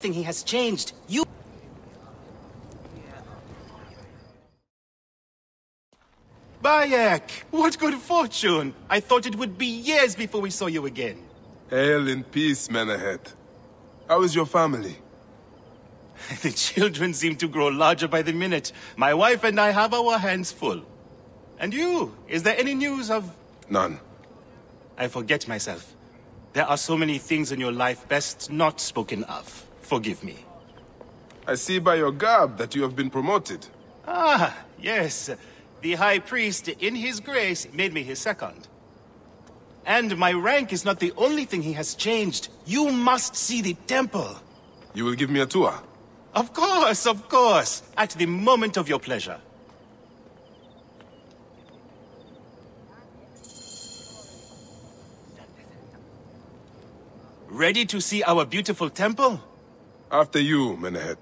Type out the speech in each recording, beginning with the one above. thing he has changed. You... Bayek, what good fortune! I thought it would be years before we saw you again. Hail in peace, Menehet. How is your family? The children seem to grow larger by the minute. My wife and I have our hands full. And you, is there any news of... None. I forget myself. There are so many things in your life best not spoken of. Forgive me. I see by your garb that you have been promoted. Ah, yes. The High Priest, in his grace, made me his second. And my rank is not the only thing he has changed. You must see the temple. You will give me a tour? Of course, of course. At the moment of your pleasure. Ready to see our beautiful temple? After you, Menehet.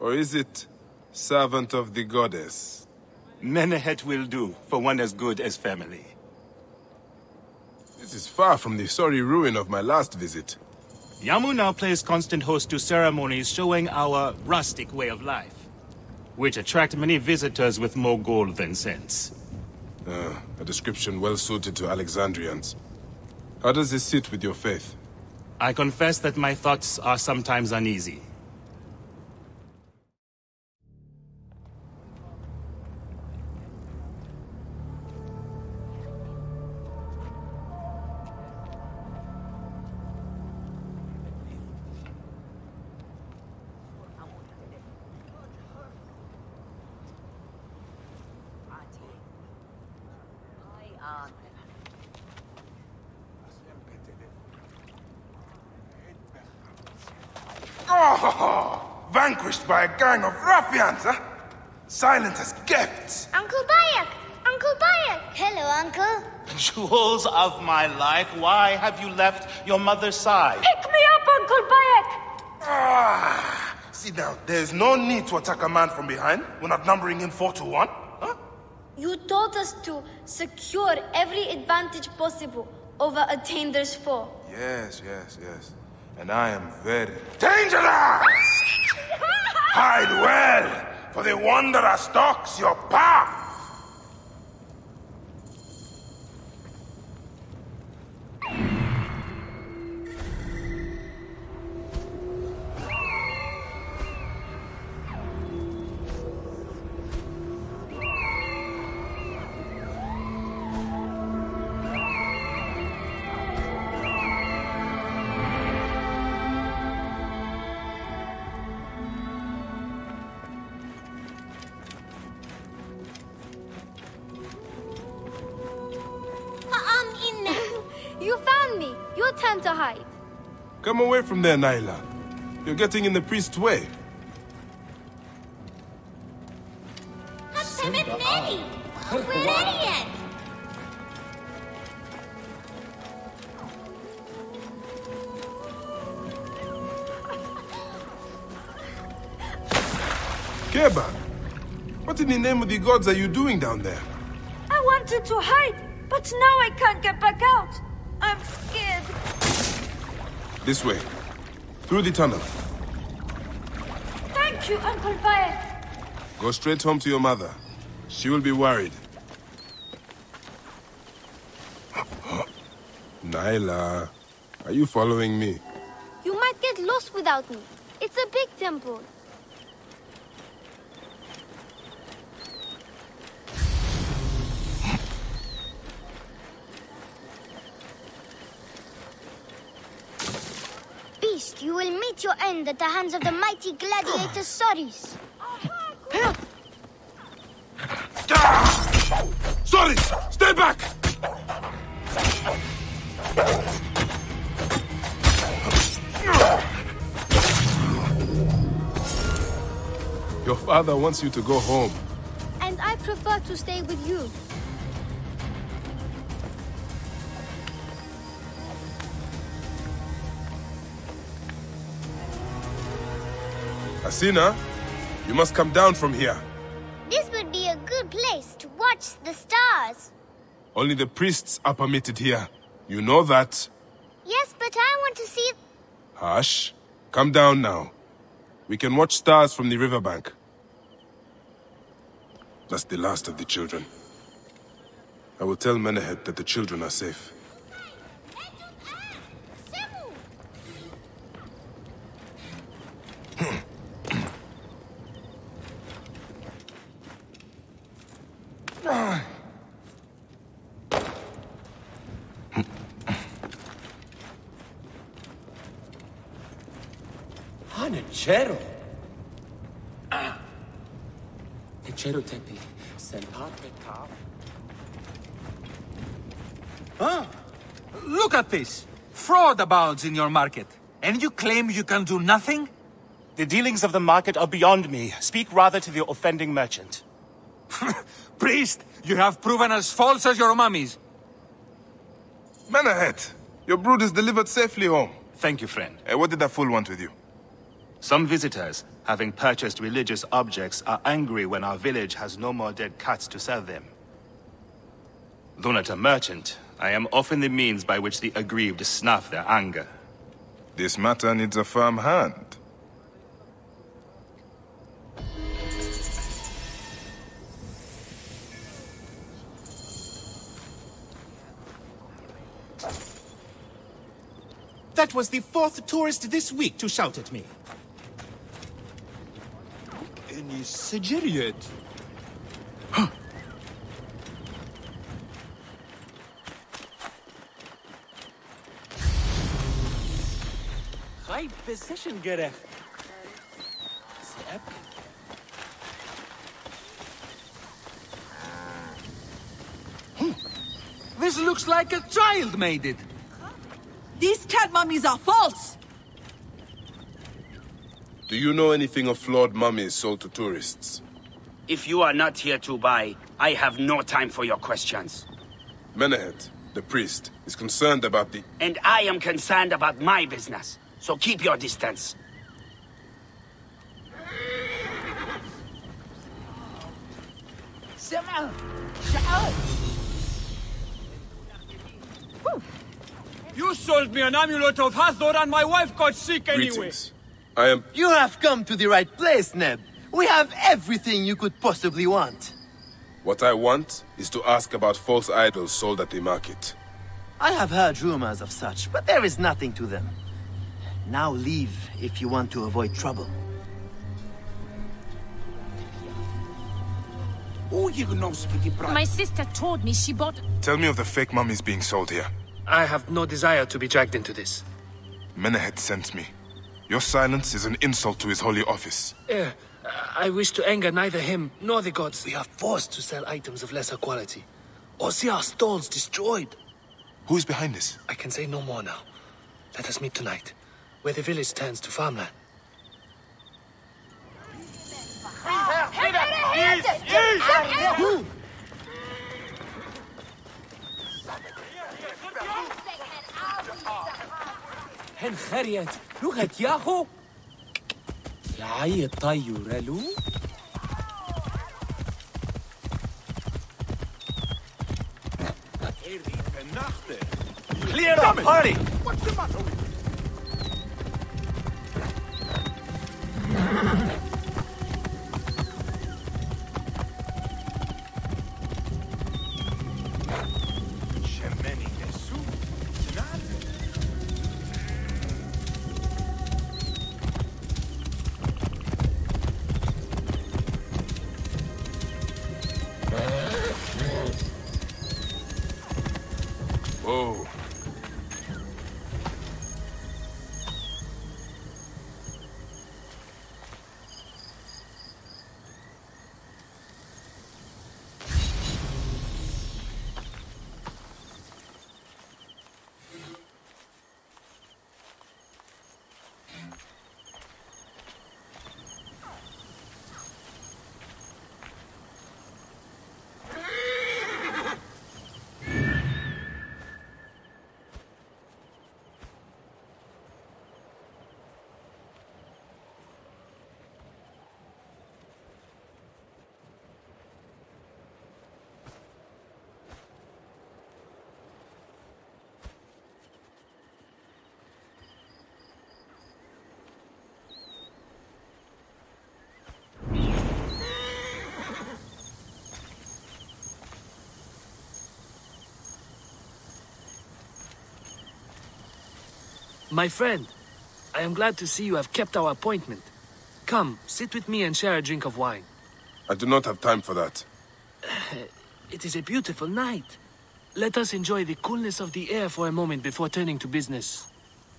Or is it servant of the goddess? Menehet will do, for one as good as family. This is far from the sorry ruin of my last visit. Yamu now plays constant host to ceremonies showing our rustic way of life, which attract many visitors with more gold than sense. A description well suited to Alexandrians. How does this sit with your faith? I confess that my thoughts are sometimes uneasy. Vanquished by a gang of ruffians, huh? Silent as gifts. Uncle Bayek! Uncle Bayek! Hello, Uncle. Jewels of my life, why have you left your mother's side? Pick me up, Uncle Bayek! Ah, see now, there's no need to attack a man from behind. We're not numbering him 4 to 1, huh? You taught us to secure every advantage possible over attainder's foe. Yes, yes, yes. And I am very dangerous! Hide well, for the wanderer stalks your path! Come away from there, Nyla. You're getting in the priest's way. We're ready yet. Kebba, what in the name of the gods are you doing down there? I wanted to hide, but now I can't get back out. I'm scared. This way. Through the tunnel. Thank you, Uncle Bayek. Go straight home to your mother. She will be worried. Nyla, are you following me? You might get lost without me. It's a big temple. You will meet your end at the hands of the mighty gladiator Soris. Soris, stay back! Your father wants you to go home. And I prefer to stay with you. Sina, you must come down from here. This would be a good place to watch the stars. Only the priests are permitted here. You know that. Yes, but I want to see... Hush. Come down now. We can watch stars from the riverbank. That's the last of the children. I will tell Menehet that the children are safe. Cero. Cero Tepe, Sendate. Huh? Look at this. Fraud abounds in your market. And you claim you can do nothing? The dealings of the market are beyond me. Speak rather to the offending merchant. Priest, you have proven as false as your mummies. Menehet, your brood is delivered safely home. Thank you, friend. What did that fool want with you? Some visitors, having purchased religious objects, are angry when our village has no more dead cats to sell them. Though not a merchant, I am often the means by which the aggrieved snuff their anger. This matter needs a firm hand. That was the fourth tourist this week to shout at me. Any Sigiriot? Huh. High position, Geref. Step. This looks like a child made it. These cat mummies are false. Do you know anything of flawed mummies sold to tourists? If you are not here to buy, I have no time for your questions. Menehet, the priest, is concerned about the... And I am concerned about my business, so keep your distance. You sold me an amulet of Hathor and my wife got sick anyway. Greetings. You have come to the right place, Neb. We have everything you could possibly want. What I want is to ask about false idols sold at the market. I have heard rumors of such, but there is nothing to them. Now leave if you want to avoid trouble. My sister told me she bought... Tell me of the fake mummies being sold here. I have no desire to be dragged into this. Menehet sent me. Your silence is an insult to his holy office. I wish to anger neither him nor the gods. We are forced to sell items of lesser quality, or see our stalls destroyed. Who is behind this? I can say no more now. Let us meet tonight, where the village turns to farmland. لغة ياهو العي طيور له Clear up, hurry! What's the matter with My friend, I am glad to see you have kept our appointment. Come, sit with me and share a drink of wine. I do not have time for that. It is a beautiful night. Let us enjoy the coolness of the air for a moment before turning to business.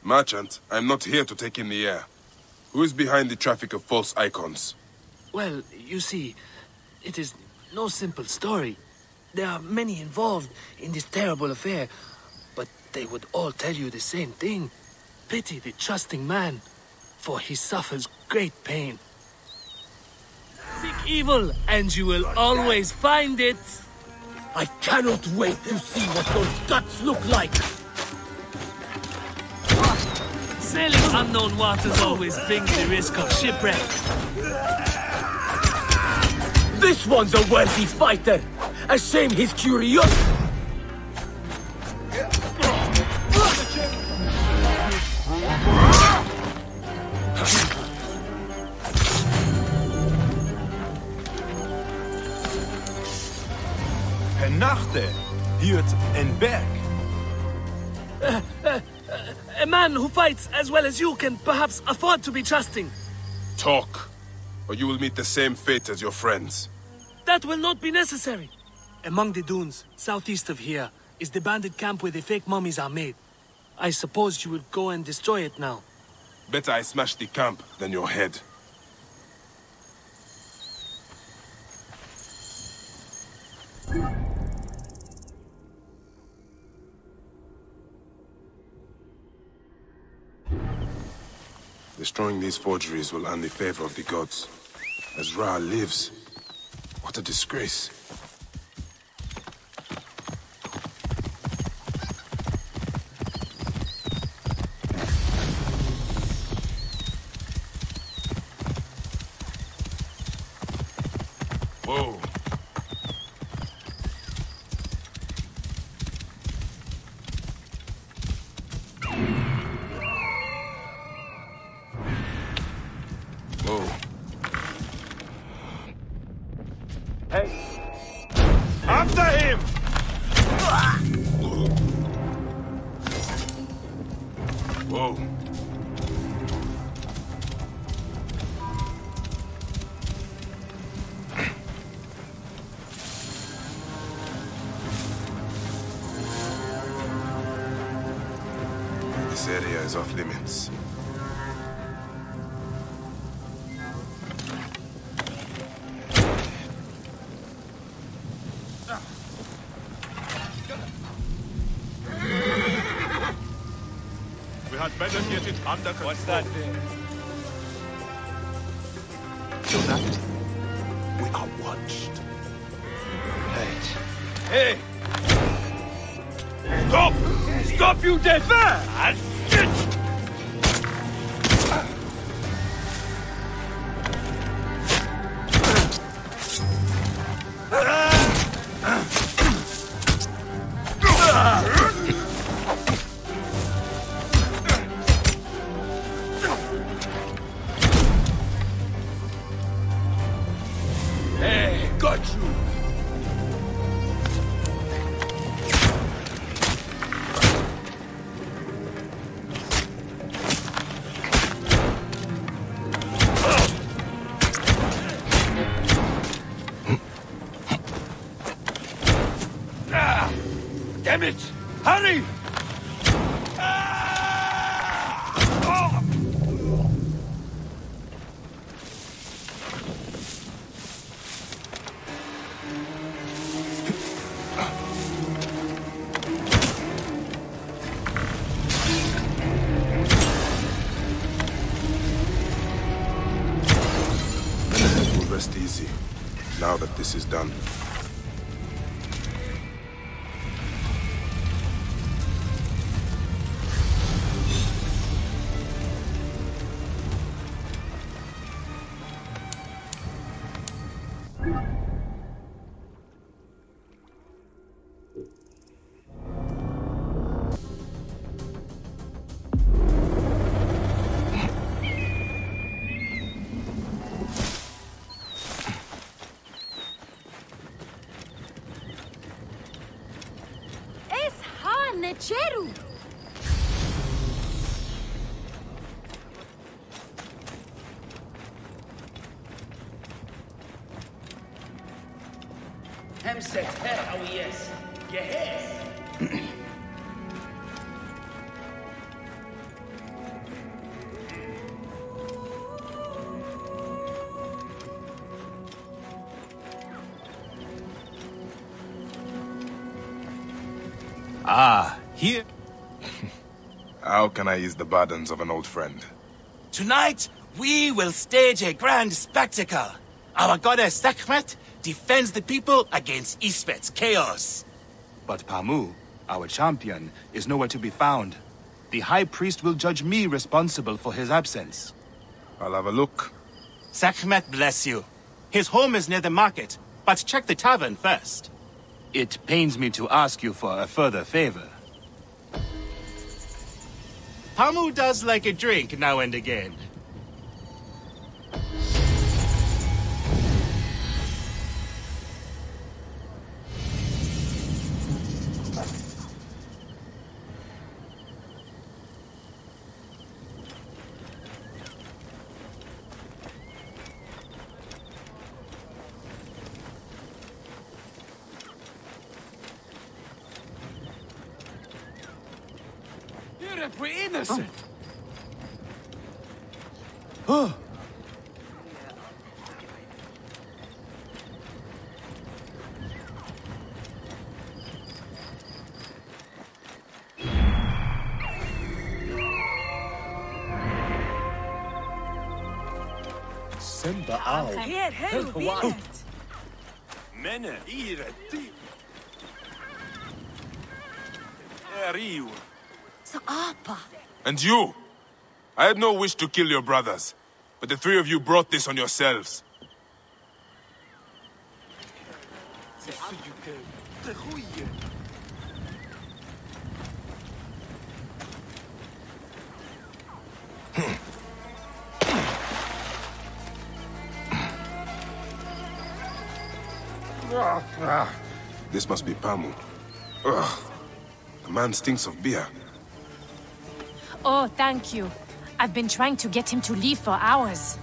Merchant, I am not here to take in the air. Who is behind the traffic of false icons? Well, you see, it is no simple story. There are many involved in this terrible affair, but they would all tell you the same thing. Pity the trusting man, for he suffers great pain. Seek evil, and you will always find it. I cannot wait to see what those guts look like. Sailing unknown waters always brings the risk of shipwreck. This one's a worthy fighter. A shame he's curious. Hiert and Berg. A man who fights as well as you can perhaps afford to be trusting. Talk, or you will meet the same fate as your friends. That will not be necessary. Among the dunes, southeast of here, is the bandit camp where the fake mummies are made. I suppose you would go and destroy it now. Better I smash the camp than your head. Destroying these forgeries will earn the favor of the gods. As Ra lives, what a disgrace. Whoa. What's that thing? So that we are watched. Hey! Hey! Stop! Stop, you dead man! And shit! This is done. Ah, here. How can I ease the burdens of an old friend? Tonight, we will stage a grand spectacle. Our goddess Sekhmet defends the people against Isfet's chaos. But Pamu, our champion, is nowhere to be found. The High Priest will judge me responsible for his absence. I'll have a look. Sekhmet bless you. His home is near the market, but check the tavern first. It pains me to ask you for a further favor. Pamu does like a drink now and again. And you! I had no wish to kill your brothers, but the three of you brought this on yourselves. This must be Pamu. Ugh. The man stinks of beer. Oh, thank you. I've been trying to get him to leave for hours.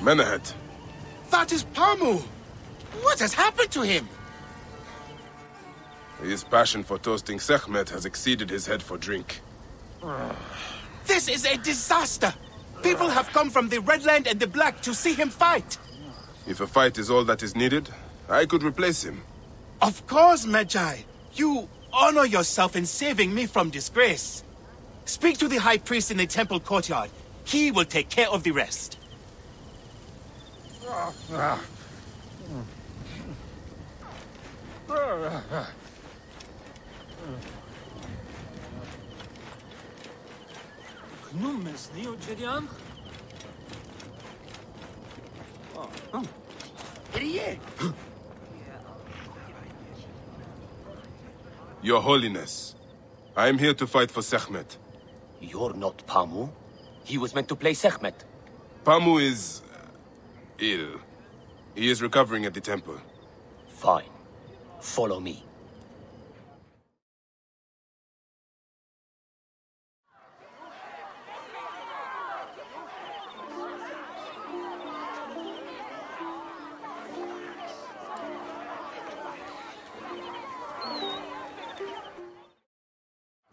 Menehet. That is Pamu! What has happened to him? His passion for toasting Sekhmet has exceeded his head for drink. This is a disaster! People have come from the Red Land and the Black to see him fight! If a fight is all that is needed, I could replace him. Of course, Magi! You honor yourself in saving me from disgrace. Speak to the High Priest in the temple courtyard. He will take care of the rest. Your Holiness, I am here to fight for Sekhmet. You're not Pamu. He was meant to play Sekhmet. Pamu is... ill. He is recovering at the temple. Fine. Follow me.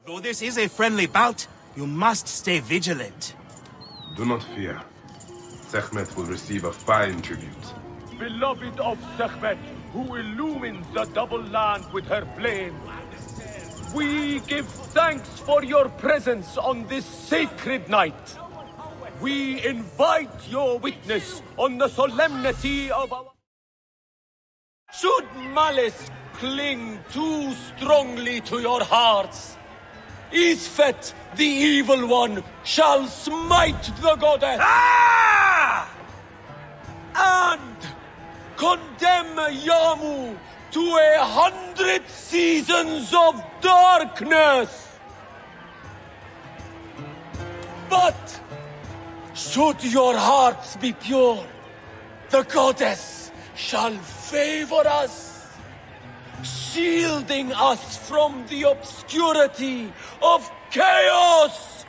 Though this is a friendly bout, you must stay vigilant. Do not fear. Sekhmet will receive a fine tribute. Beloved of Sekhmet, who illumines the double land with her flame, we give thanks for your presence on this sacred night. We invite your witness on the solemnity of our... Should malice cling too strongly to your hearts, Isfet, the evil one, shall smite the goddess! Ah! And condemn Yamu to 100 seasons of darkness! But should your hearts be pure, the goddess shall favor us, shielding us from the obscurity of chaos!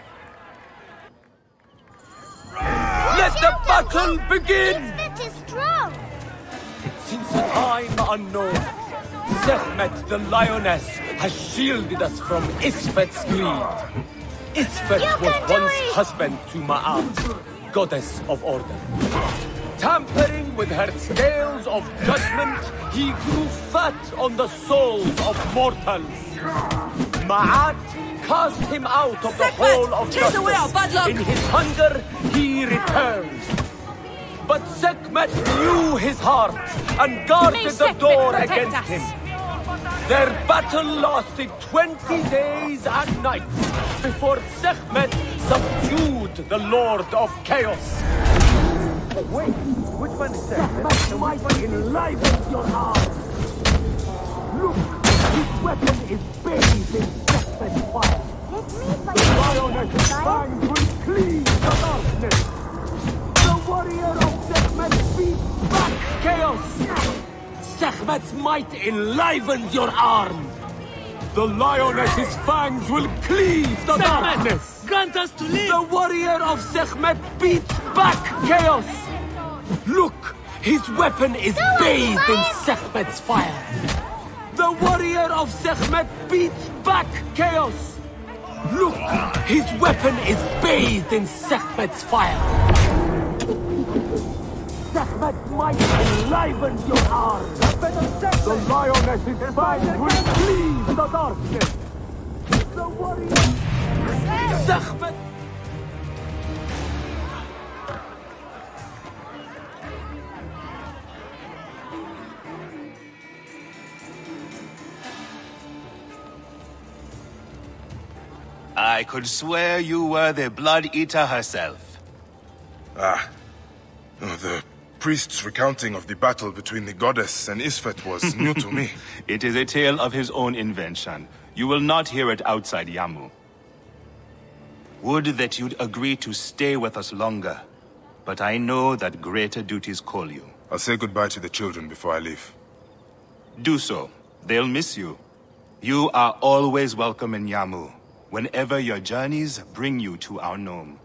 Let the battle begin! Since a time unknown, Sekhmet the lioness has shielded us from Isfet's greed. Isfet was once husband to Ma'at, goddess of order. Tampering with her scales of judgment, he grew fat on the souls of mortals. Ma'at cast him out of the hall of justice. In his hunger, he returned. But Sekhmet knew his heart and guarded the door against him. Their battle lasted 20 days and nights before Sekhmet subdued the Lord of Chaos. Wait, which one is that? That might enliven your heart. Look, this weapon is bathed in death and fire. Let me fight. The lioness' mind will cleave the darkness. The warrior of Sekhmet beats back chaos. Sekhmet's might enlivens your arm. The lioness's fangs will cleave the darkness. Grant us to live! The warrior of Sekhmet beats back chaos! Look! His weapon is bathed in Sekhmet's fire! The warrior of Sekhmet beats back chaos! Look! His weapon is bathed in Sekhmet's fire! Sekhmet might enliven your arm! The lioness's fire will cleave the darkness! The warrior... Sekhmet! I could swear you were the Blood Eater herself. Ah. Oh, the priest's recounting of the battle between the goddess and Isfet was new to me. It is a tale of his own invention. You will not hear it outside Yamu. Would that you'd agree to stay with us longer, but I know that greater duties call you. I'll say goodbye to the children before I leave. Do so. They'll miss you. You are always welcome in Yamu, whenever your journeys bring you to our nome.